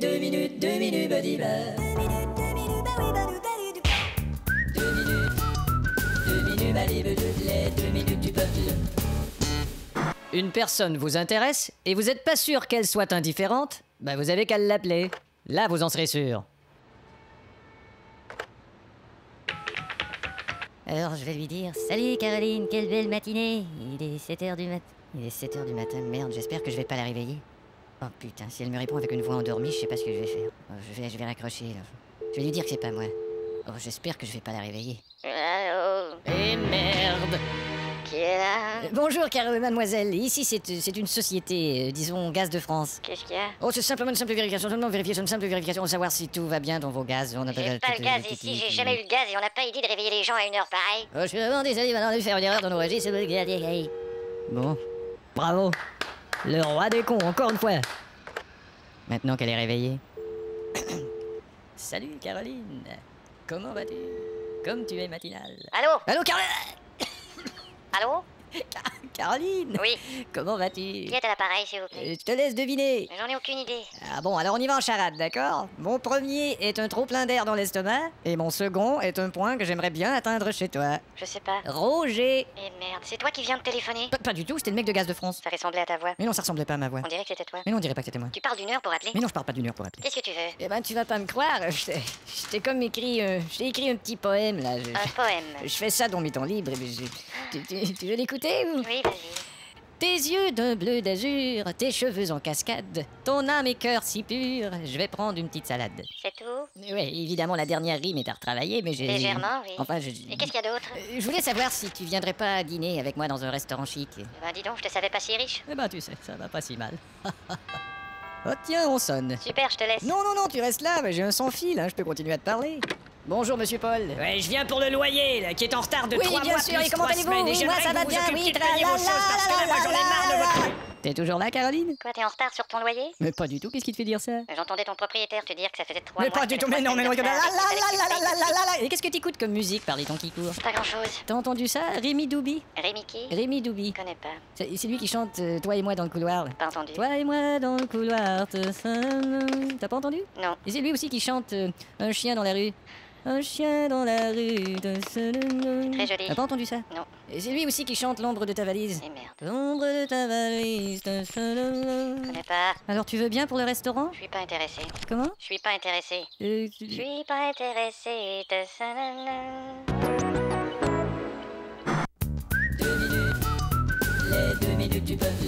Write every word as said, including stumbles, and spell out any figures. deux minutes, deux minutes, badiba. Deux minutes, deux minutes, badiba, les deux minutes du peuple. Une personne vous intéresse et vous n'êtes pas sûr qu'elle soit indifférente, bah vous avez qu'à l'appeler. Là, vous en serez sûr. Alors je vais lui dire, salut Caroline, quelle belle matinée. Il est sept heures du matin. Il est sept heures du matin, merde, j'espère que je vais pas la réveiller. Oh putain, si elle me répond avec une voix endormie, je sais pas ce que je vais faire. Oh, je vais, je vais raccrocher, là. Je vais lui dire que c'est pas moi. Oh, j'espère que je vais pas la réveiller. Allô. Eh merde. Qui est là? Bonjour Caroline, mademoiselle, ici c'est une société, euh, disons Gaz de France. Qu'est-ce qu'il y a? Oh, c'est simplement une simple vérification, simplement vérification, une simple vérification, savoir si tout va bien dans vos gaz. On n'a pas, pas le gaz ici, j'ai jamais eu le gaz et on n'a pas idée de réveiller les gens à une heure pareille. Oh, je suis vraiment désolé, maintenant on a dû faire une erreur dans nos registres. Bon, bravo, le roi des cons, encore une fois. Maintenant qu'elle est réveillée. Salut Caroline, comment vas-tu? Comme tu es matinale. Allô? Allô Caroline? Allô? Car Caroline? Oui. Comment vas-tu? Qui est à l'appareil, s'il vous plaît? euh, Je te laisse deviner. J'en ai aucune idée. Ah bon, alors on y va en charade, d'accord? Mon premier est un trop-plein d'air dans l'estomac, et mon second est un point que j'aimerais bien atteindre chez toi. Je sais pas. Roger. Eh merde, c'est toi qui viens de téléphoner? P Pas du tout, c'était le mec de Gaz de France. Ça ressemblait à ta voix. Mais non, ça ressemblait pas à ma voix. On dirait que c'était toi. Mais non, on dirait pas que c'était moi. Tu parles d'une heure pour appeler? Mais non, je parle pas d'une heure pour appeler. Qu'est-ce que tu veux? Eh ben, tu vas pas me croire, je t'ai comme écrit... Euh, je t'ai écrit un petit poème, là. Je, un je, poème? Je fais ça dans mes temps libres, mais je... Tu, tu, tu veux l'écouter ou? Oui, vas-y. Tes yeux d'un bleu d'azur, tes cheveux en cascade, ton âme et cœur si pur, je vais prendre une petite salade. C'est tout? Oui, évidemment, la dernière rime est à retravailler, mais j'ai... Légèrement, oui. Enfin, je... Et qu'est-ce qu'il y a d'autre? euh, Je voulais savoir si tu viendrais pas dîner avec moi dans un restaurant chic. Eh ben, dis donc, je te savais pas si riche. Eh ben, tu sais, ça va pas si mal. Oh tiens, on sonne. Super, je te laisse. Non, non, non, tu restes là, j'ai un sans fil, hein, je peux continuer à te parler. Bonjour monsieur Paul. Ouais, je viens pour le loyer là, qui est en retard de oui, trois mois. Oui, bien sûr, et comment allez-vous? Oui, moi ça va bien, oui, tra la la la la. T'es toujours là, Caroline? Quoi, t'es en retard sur ton loyer? Mais pas du tout, qu'est-ce qui te fait dire ça? J'entendais ton propriétaire te dire que ça faisait trois mois. Mais pas du tout, mais non, mais non, la la la la la. Et qu'est-ce que t'écoutes comme musique par les temps qui courent? Pas grand-chose. T'as entendu ça? Rémi Doubi. Rémi qui? Rémi Doubi. Connais pas. C'est lui qui chante Toi et moi dans le couloir. Pas entendu. Toi et moi dans le couloir. T'as pas entendu? Non. Et c'est lui aussi qui chante Un chien dans la rue. Un chien dans la rue de ce... Très joli. T'as pas entendu ça? Non. Et c'est lui aussi qui chante L'ombre de ta valise. Et merde. L'ombre de ta valise de ce... Connais pas. Alors tu veux bien pour le restaurant? Je suis pas intéressé. Comment? Je suis pas intéressé. Euh, tu... Je suis pas intéressé de ce... Deux minutes. Les deux minutes du peuple.